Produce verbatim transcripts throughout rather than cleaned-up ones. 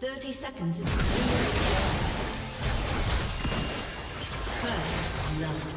Thirty seconds of first love.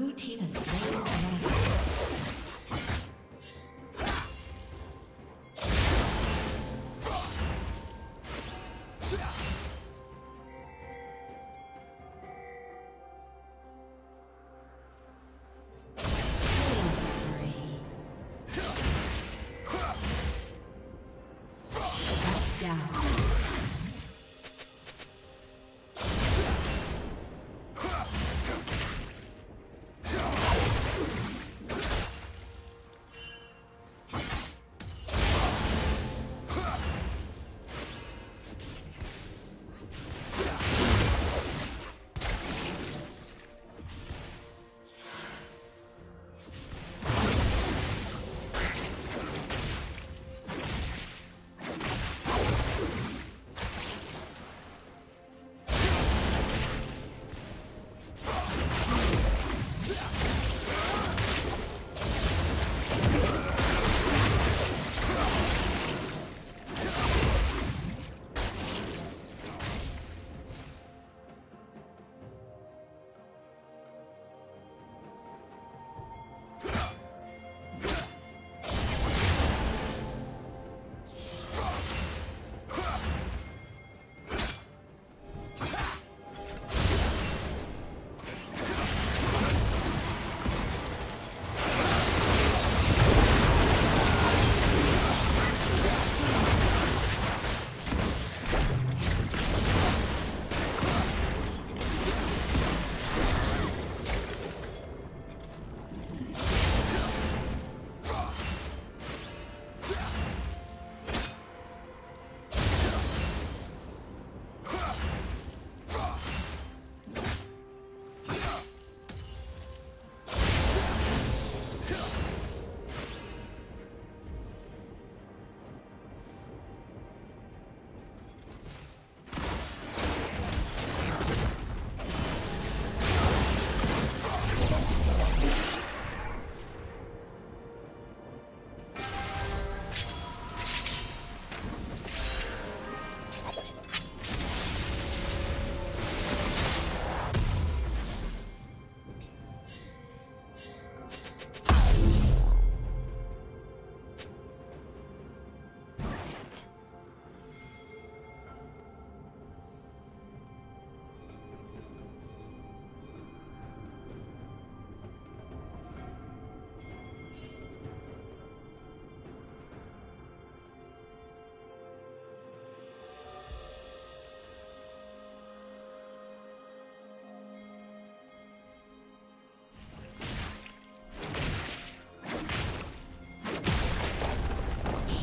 Blue team has slain the dragon.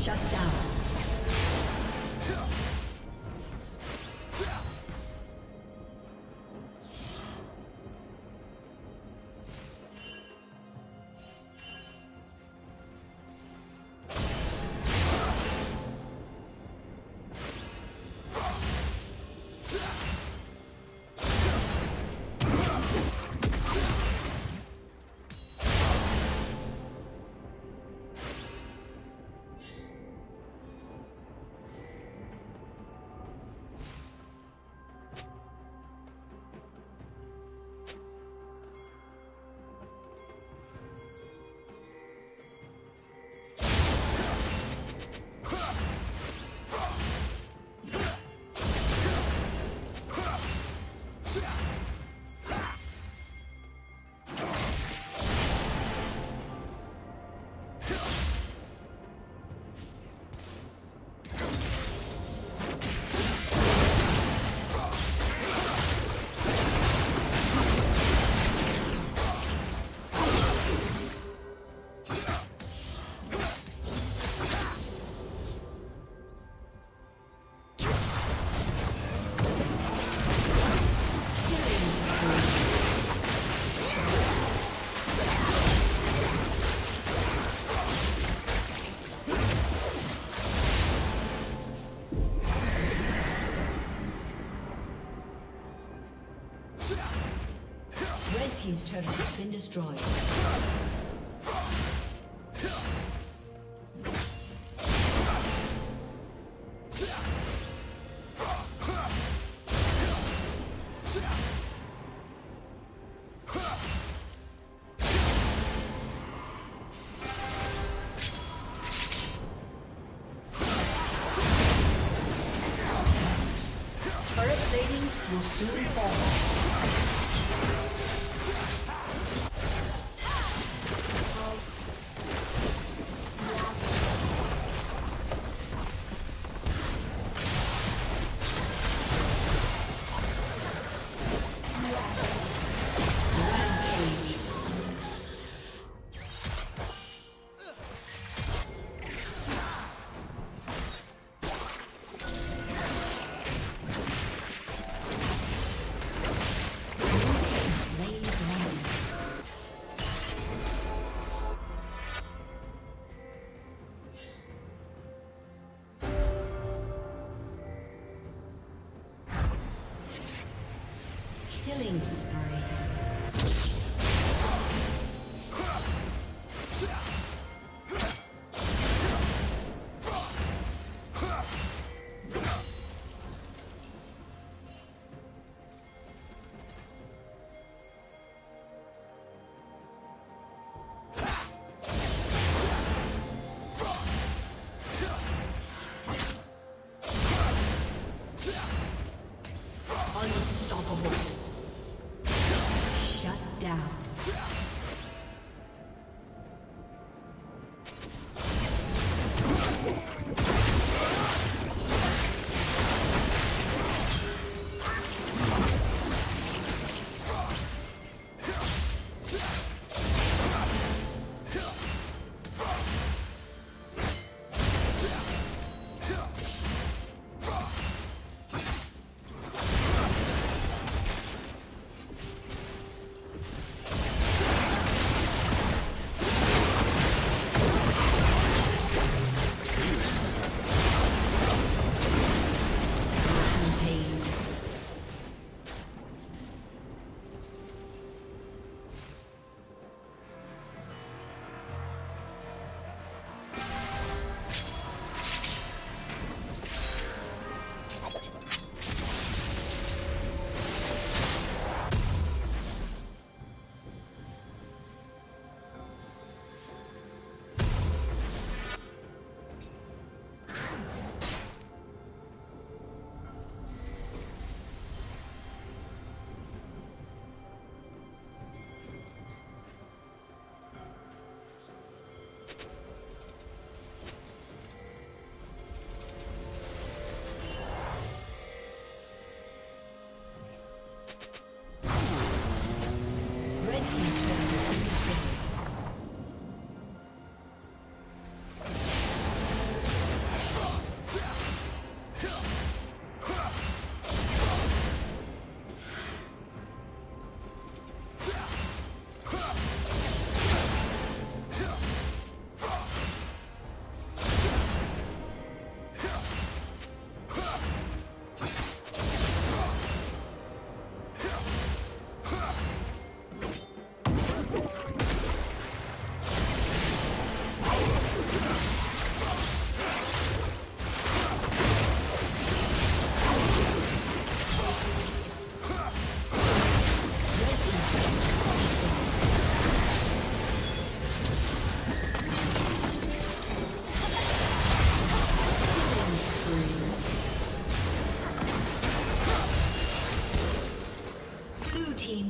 Shut down. Team's turret has been destroyed. will soon fall. Killing spree. Unstoppable. Down.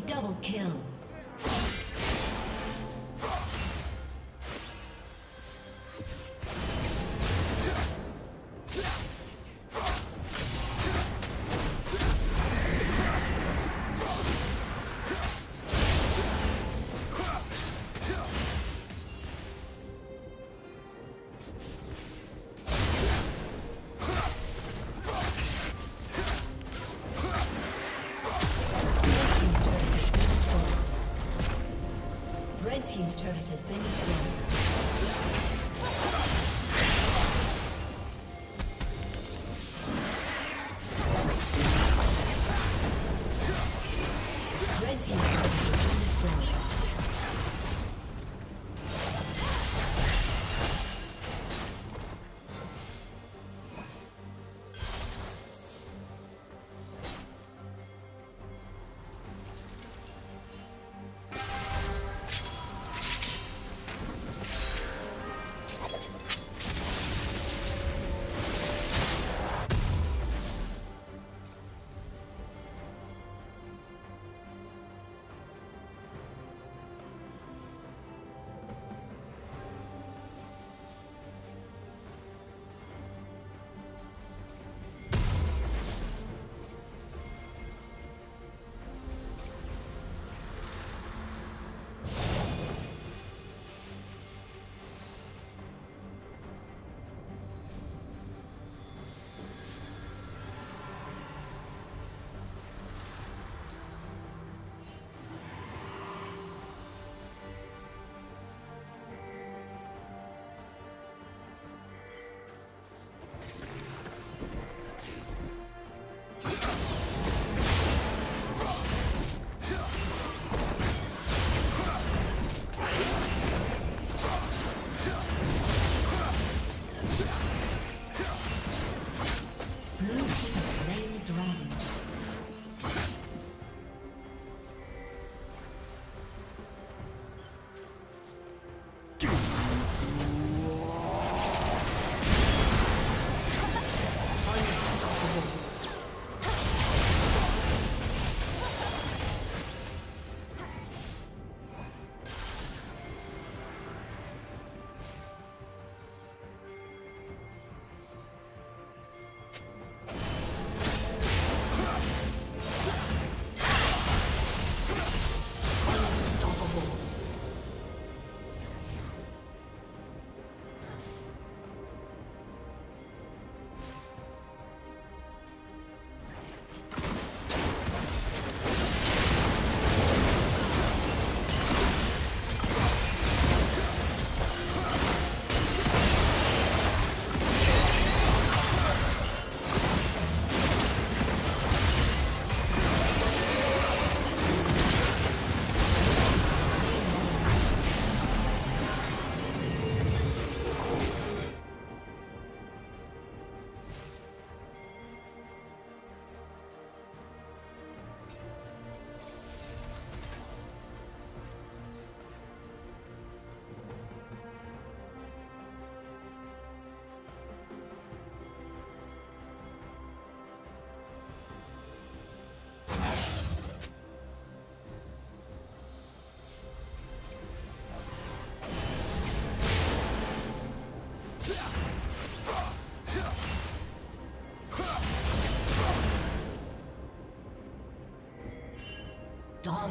Double kill. Team's turret has been destroyed.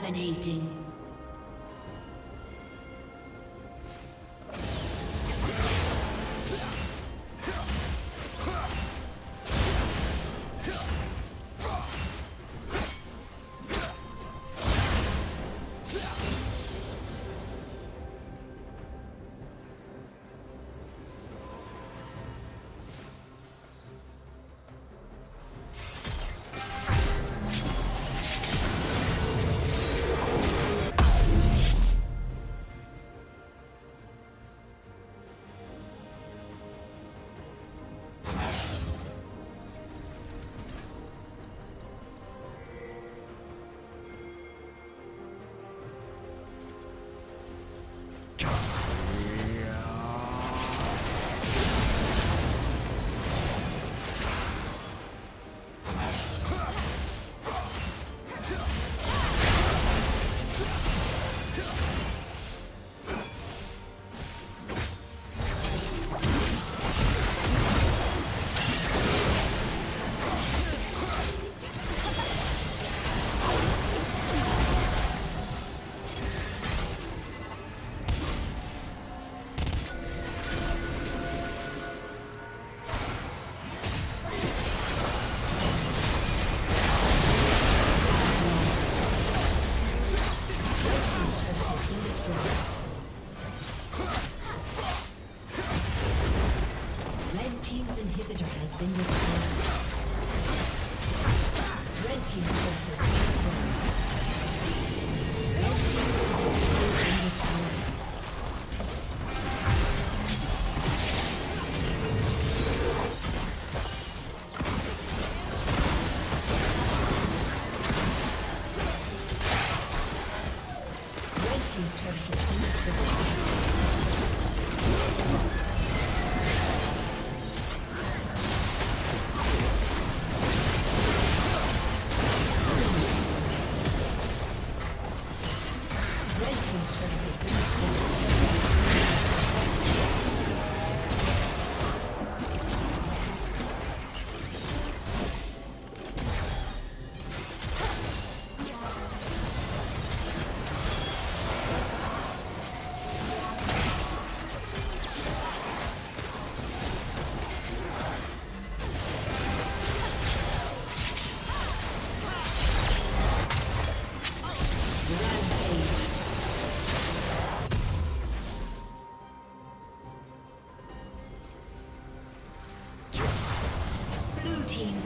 Dominating.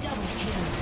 Double kill.